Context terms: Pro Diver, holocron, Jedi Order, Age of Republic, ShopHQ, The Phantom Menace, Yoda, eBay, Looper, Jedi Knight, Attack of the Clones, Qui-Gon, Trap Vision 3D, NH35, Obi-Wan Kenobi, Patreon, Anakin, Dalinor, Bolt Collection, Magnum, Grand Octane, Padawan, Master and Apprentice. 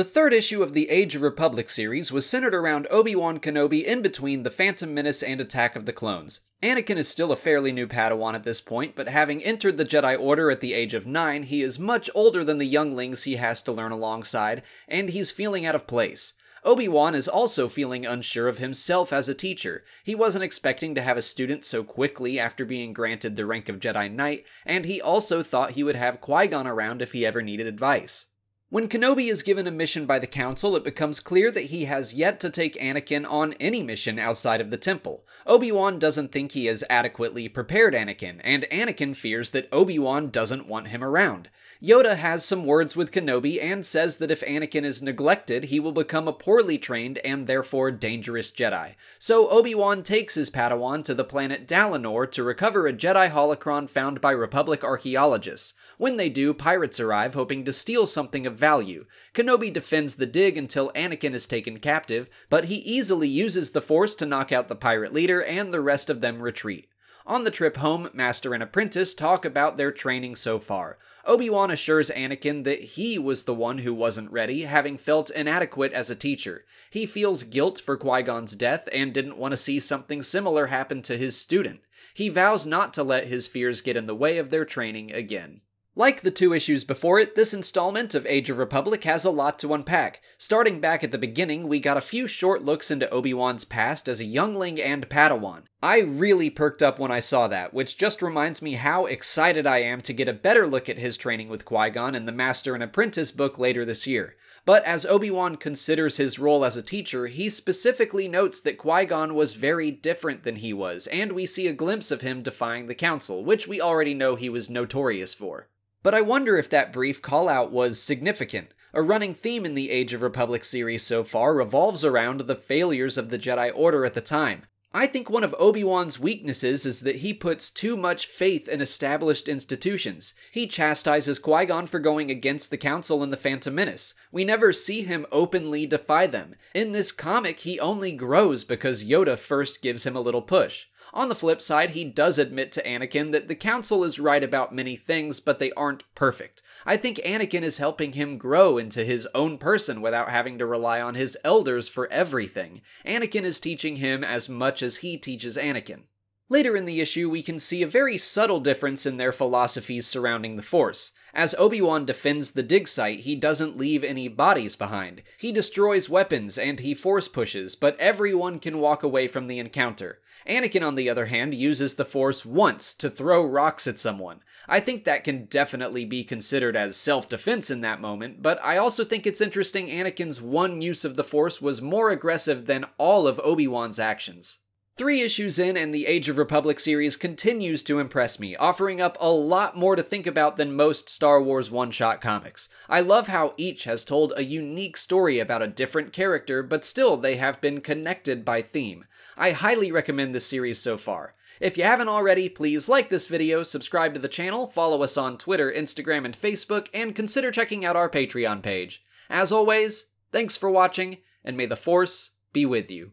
The third issue of the Age of Republic series was centered around Obi-Wan Kenobi in between The Phantom Menace and Attack of the Clones. Anakin is still a fairly new Padawan at this point, but having entered the Jedi Order at the age of 9, he is much older than the younglings he has to learn alongside, and he's feeling out of place. Obi-Wan is also feeling unsure of himself as a teacher. He wasn't expecting to have a student so quickly after being granted the rank of Jedi Knight, and he also thought he would have Qui-Gon around if he ever needed advice. When Kenobi is given a mission by the Council, it becomes clear that he has yet to take Anakin on any mission outside of the temple. Obi-Wan doesn't think he has adequately prepared Anakin, and Anakin fears that Obi-Wan doesn't want him around. Yoda has some words with Kenobi and says that if Anakin is neglected, he will become a poorly trained and therefore dangerous Jedi. So Obi-Wan takes his Padawan to the planet Dalinor to recover a Jedi holocron found by Republic archaeologists. When they do, pirates arrive hoping to steal something of value. Kenobi defends the dig until Anakin is taken captive, but he easily uses the Force to knock out the pirate leader and the rest of them retreat. On the trip home, Master and Apprentice talk about their training so far. Obi-Wan assures Anakin that he was the one who wasn't ready, having felt inadequate as a teacher. He feels guilt for Qui-Gon's death and didn't want to see something similar happen to his student. He vows not to let his fears get in the way of their training again. Like the two issues before it, this installment of Age of Republic has a lot to unpack. Starting back at the beginning, we got a few short looks into Obi-Wan's past as a youngling and Padawan. I really perked up when I saw that, which just reminds me how excited I am to get a better look at his training with Qui-Gon in the Master and Apprentice book later this year. But as Obi-Wan considers his role as a teacher, he specifically notes that Qui-Gon was very different than he was, and we see a glimpse of him defying the Council, which we already know he was notorious for. But I wonder if that brief call-out was significant. A running theme in the Age of Republic series so far revolves around the failures of the Jedi Order at the time. I think one of Obi-Wan's weaknesses is that he puts too much faith in established institutions. He chastises Qui-Gon for going against the Council in The Phantom Menace. We never see him openly defy them. In this comic, he only grows because Yoda first gives him a little push. On the flip side, he does admit to Anakin that the Council is right about many things, but they aren't perfect. I think Anakin is helping him grow into his own person without having to rely on his elders for everything. Anakin is teaching him as much as he teaches Anakin. Later in the issue, we can see a very subtle difference in their philosophies surrounding the Force. As Obi-Wan defends the dig site, he doesn't leave any bodies behind. He destroys weapons and he force pushes, but everyone can walk away from the encounter. Anakin, on the other hand, uses the Force once to throw rocks at someone. I think that can definitely be considered as self-defense in that moment, but I also think it's interesting Anakin's one use of the Force was more aggressive than all of Obi-Wan's actions. 3 issues in, and the Age of Republic series continues to impress me, offering up a lot more to think about than most Star Wars one-shot comics. I love how each has told a unique story about a different character, but still they have been connected by theme. I highly recommend this series so far. If you haven't already, please like this video, subscribe to the channel, follow us on Twitter, Instagram, and Facebook, and consider checking out our Patreon page. As always, thanks for watching, and may the Force be with you.